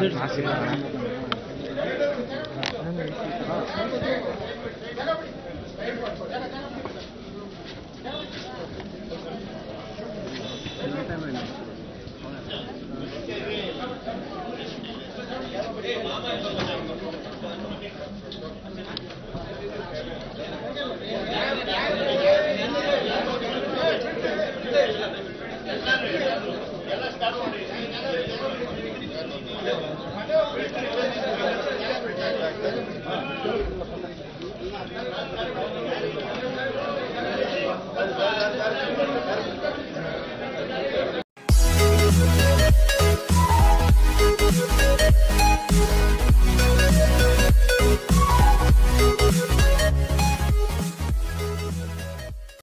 Gracias.